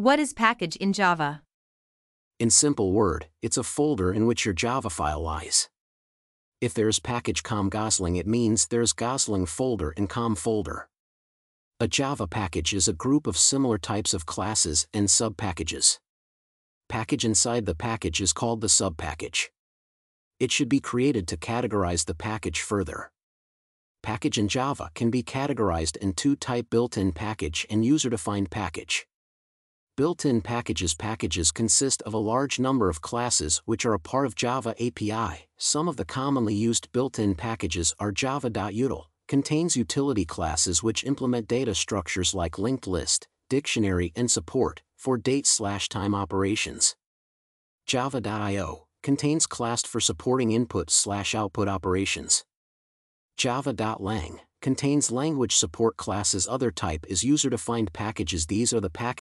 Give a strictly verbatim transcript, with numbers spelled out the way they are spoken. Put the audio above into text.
What is package in Java? In simple word, it's a folder in which your Java file lies. If there's package com Gosling, it means there's Gosling folder and com folder. A Java package is a group of similar types of classes and subpackages. Package inside the package is called the subpackage. It should be created to categorize the package further. Package in Java can be categorized in two types: built-in package and user-defined package. Built-in packages packages consist of a large number of classes which are a part of Java A P I. Some of the commonly used built-in packages are Java.util, contains utility classes which implement data structures like linked list, dictionary and support, for date/time operations. Java dot I O, contains class for supporting input/output operations. Java dot lang, contains language support classes. Other type is user-defined packages. These are the packages